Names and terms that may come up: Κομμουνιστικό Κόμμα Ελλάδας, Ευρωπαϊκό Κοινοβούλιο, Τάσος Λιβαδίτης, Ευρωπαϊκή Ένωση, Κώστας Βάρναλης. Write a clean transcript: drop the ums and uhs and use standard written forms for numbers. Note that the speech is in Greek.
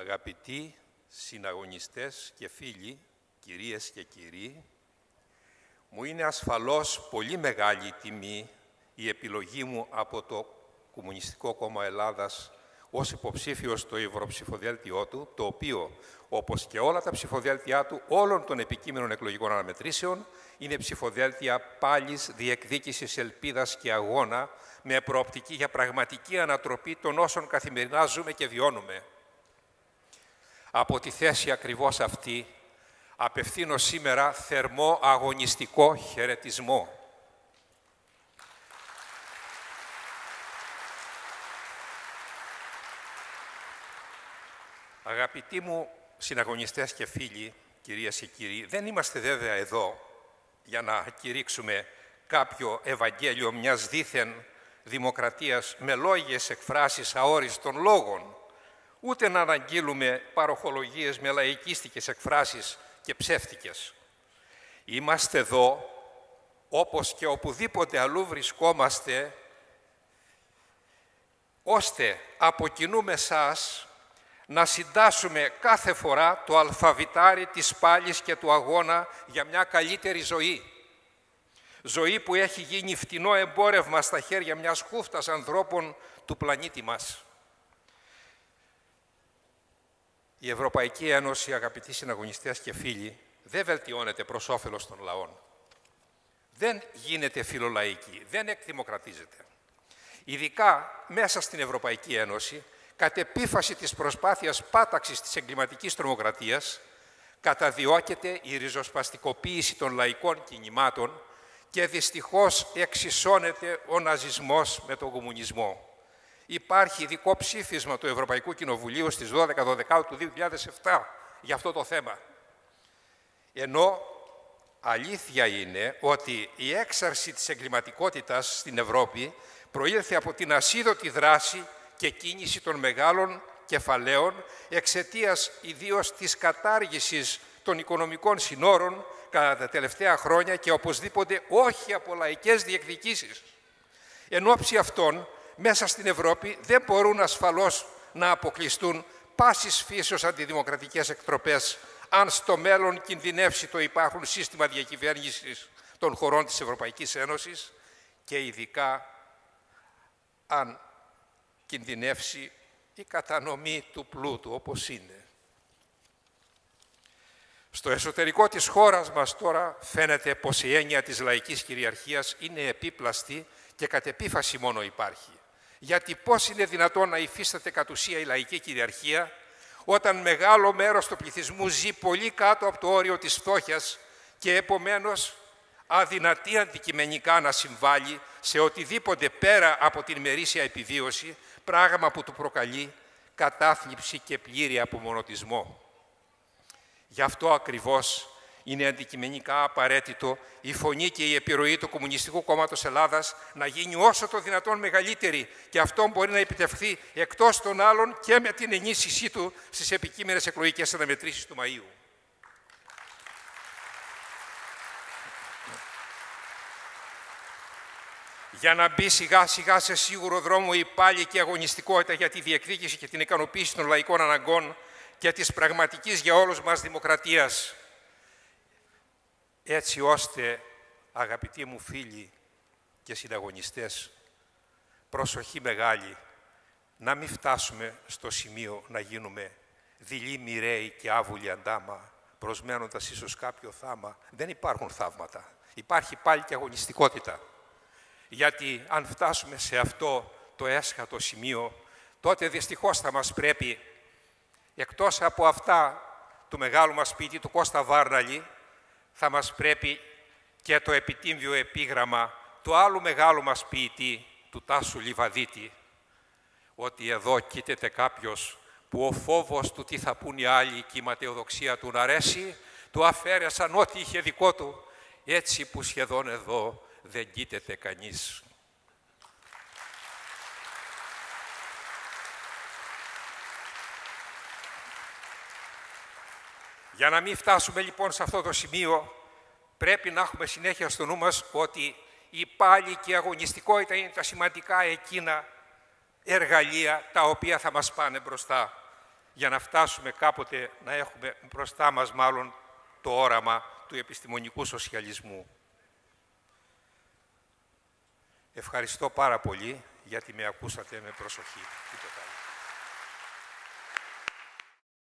Αγαπητοί συναγωνιστές και φίλοι, κυρίες και κύριοι, μου είναι ασφαλώς πολύ μεγάλη τιμή η επιλογή μου από το Κομμουνιστικό Κόμμα Ελλάδας ως υποψήφιος στο ευρωψηφοδέλτιό του, το οποίο, όπως και όλα τα ψηφοδέλτιά του, όλων των επικείμενων εκλογικών αναμετρήσεων, είναι ψηφοδέλτια πάλης διεκδίκησης ελπίδας και αγώνα, με προοπτική για πραγματική ανατροπή των όσων καθημερινά ζούμε και βιώνουμε. Από τη θέση ακριβώς αυτή, απευθύνω σήμερα θερμό αγωνιστικό χαιρετισμό. Αγαπητοί μου συναγωνιστές και φίλοι, κυρίες και κύριοι, δεν είμαστε βέβαια εδώ για να κηρύξουμε κάποιο ευαγγέλιο μιας δήθεν δημοκρατίας με λόγιες εκφράσεις αόριστων λόγων, ούτε να αναγγείλουμε παροχολογίες με λαϊκίστικες εκφράσεις και ψεύτικες. Είμαστε εδώ, όπως και οπουδήποτε αλλού βρισκόμαστε, ώστε από κοινού με σας να συντάσσουμε κάθε φορά το αλφαβητάρι της πάλης και του αγώνα για μια καλύτερη ζωή. Ζωή που έχει γίνει φτηνό εμπόρευμα στα χέρια μιας χούφτας ανθρώπων του πλανήτη μας. Η Ευρωπαϊκή Ένωση, αγαπητοί συναγωνιστές και φίλοι, δεν βελτιώνεται προς όφελος των λαών. Δεν γίνεται φιλολαϊκή, δεν εκδημοκρατίζεται. Ειδικά μέσα στην Ευρωπαϊκή Ένωση, κατ' επίφαση της προσπάθειας πάταξης της εγκληματικής τρομοκρατίας, καταδιώκεται η ριζοσπαστικοποίηση των λαϊκών κινημάτων και δυστυχώς εξισώνεται ο ναζισμός με τον κομμουνισμό. Υπάρχει ειδικό ψήφισμα του Ευρωπαϊκού Κοινοβουλίου στις 12 του 2007 για αυτό το θέμα. Ενώ αλήθεια είναι ότι η έξαρση της εγκληματικότητας στην Ευρώπη προήλθε από την ασίδωτη δράση και κίνηση των μεγάλων κεφαλαίων εξαιτίας ιδίως της κατάργησης των οικονομικών συνόρων κατά τα τελευταία χρόνια και οπωσδήποτε όχι από λαϊκές διεκδικήσεις. Εν όψει αυτών, μέσα στην Ευρώπη δεν μπορούν ασφαλώς να αποκλειστούν πάσης φύσεως αντιδημοκρατικές εκτροπές, αν στο μέλλον κινδυνεύσει το υπάρχον σύστημα διακυβέρνησης των χωρών της Ευρωπαϊκής Ένωσης και ειδικά αν κινδυνεύσει η κατανομή του πλούτου όπως είναι. Στο εσωτερικό της χώρας μας τώρα φαίνεται πως η έννοια της λαϊκής κυριαρχίας είναι επίπλαστη και κατ' επίφαση μόνο υπάρχει. Γιατί πώς είναι δυνατόν να υφίσταται κατ' ουσία η λαϊκή κυριαρχία όταν μεγάλο μέρος του πληθυσμού ζει πολύ κάτω από το όριο της φτώχειας και επομένως αδυνατεί αντικειμενικά να συμβάλλει σε οτιδήποτε πέρα από την ημερήσια επιβίωση, πράγμα που του προκαλεί κατάθλιψη και πλήρη απομονωτισμό. Γι' αυτό ακριβώς είναι αντικειμενικά απαραίτητο η φωνή και η επιρροή του Κομμουνιστικού Κόμματος Ελλάδας να γίνει όσο το δυνατόν μεγαλύτερη και αυτό μπορεί να επιτευχθεί εκτός των άλλων και με την ενίσχυσή του στις επικείμενες εκλογικές αναμετρήσεις του Μαΐου. Για να μπει σιγά σιγά σε σίγουρο δρόμο η πάλη και η αγωνιστικότητα για τη διεκδίκηση και την ικανοποίηση των λαϊκών αναγκών και της πραγματικής για όλους μας δημοκρατίας. Έτσι ώστε, αγαπητοί μου φίλοι και συναγωνιστές, προσοχή μεγάλη, να μην φτάσουμε στο σημείο να γίνουμε δειλοί μοιραίοι και άβουλοι αντάμα, προσμένοντας ίσως κάποιο θάμα. Δεν υπάρχουν θαύματα. Υπάρχει πάλι και αγωνιστικότητα. Γιατί αν φτάσουμε σε αυτό το έσχατο σημείο, τότε δυστυχώς θα μας πρέπει, εκτός από αυτά του μεγάλου μας ποιητή, του Κώστα Βάρναλη, θα μας πρέπει και το επιτύμβιο επίγραμμα του άλλου μεγάλου μας ποιητή, του Τάσου Λιβαδίτη, ότι εδώ κοίταται κάποιος που ο φόβος του τι θα πούν οι άλλοι και η ματαιοδοξία του να αρέσει, του αφαίρεσαν ό,τι είχε δικό του, έτσι που σχεδόν εδώ δεν κοίταται κανείς. Για να μην φτάσουμε λοιπόν σε αυτό το σημείο, πρέπει να έχουμε συνέχεια στο νου μας ότι η πάλη και η αγωνιστικότητα είναι τα σημαντικά εκείνα εργαλεία τα οποία θα μας πάνε μπροστά. για να φτάσουμε κάποτε να έχουμε μπροστά μας μάλλον το όραμα του επιστημονικού σοσιαλισμού. Ευχαριστώ πάρα πολύ γιατί με ακούσατε με προσοχή.